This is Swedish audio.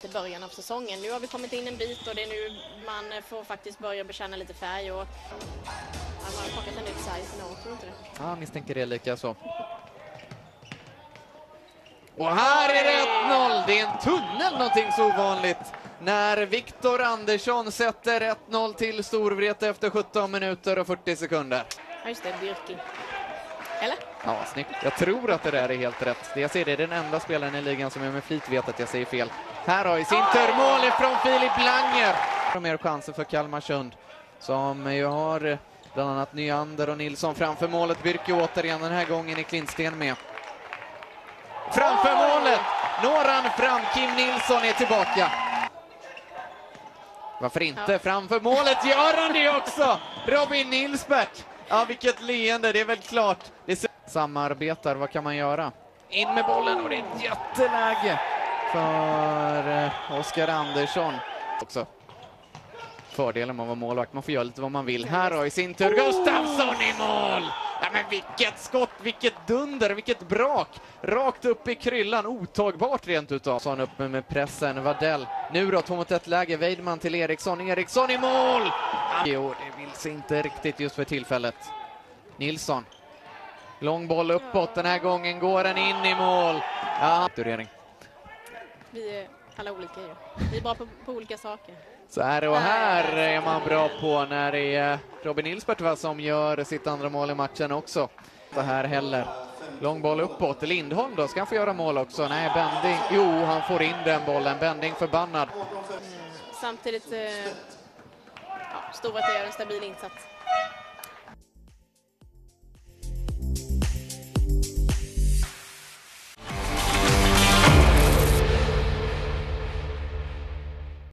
Till början av säsongen. Nu har vi kommit in en bit och det är nu man får faktiskt börja bekänna lite färg och han har plockat en ut sig för något, tror inte det. Ja, misstänker det lika så. Och här är det 1-0. Det är en tunnel, någonting så ovanligt. När Viktor Andersson sätter 1-0 till Storvreta efter 17 minuter och 40 sekunder. Ja, just det, Birki. Eller? Ja, snyggt. Jag tror att det där är helt rätt. Det jag ser, det är den enda spelaren i ligan som är med flit vet att jag säger fel. Här har i sin tur mål från Filip Langer. Och mer chanser för Kalmar Sund, som ju har bland annat Nyander och Nilsson framför målet. Birke återigen, den här gången i Klintsten med. Framför målet! Noran fram, Kim Nilsson är tillbaka. Varför inte? Ja. Framför målet gör han det också! Robin Nilsberg. Ja, vilket leende, det är väl klart. Samarbetar, vad kan man göra? In med bollen och det är ett jätteläge för Oscar Andersson. Också fördelen med att vara målvakt, man får göra lite vad man vill. Här har i sin tur Gustafsson i mål! Ja, men vilket skott, vilket dunder, vilket brak. Rakt upp i kryllan, otagbart rent utav. Så han upp med pressen, Wadell. Nu då, 2-1 läge, Weidman till Eriksson. Eriksson i mål! Jo, det vill sig inte riktigt just för tillfället. Nilsson. Lång boll uppåt, den här gången går den in i mål. Ja, turering. Vi är alla olika ju. Vi är bra på olika saker. Så här och här är man bra på när det är Robin Nilsberg som gör sitt andra mål i matchen också. Så här heller. Lång boll uppåt. Lindholm då, ska han få göra mål också? Nej, Bending. Jo, han får in den bollen. Bending förbannad. Samtidigt, ja, Storvreta gör en stabil insats.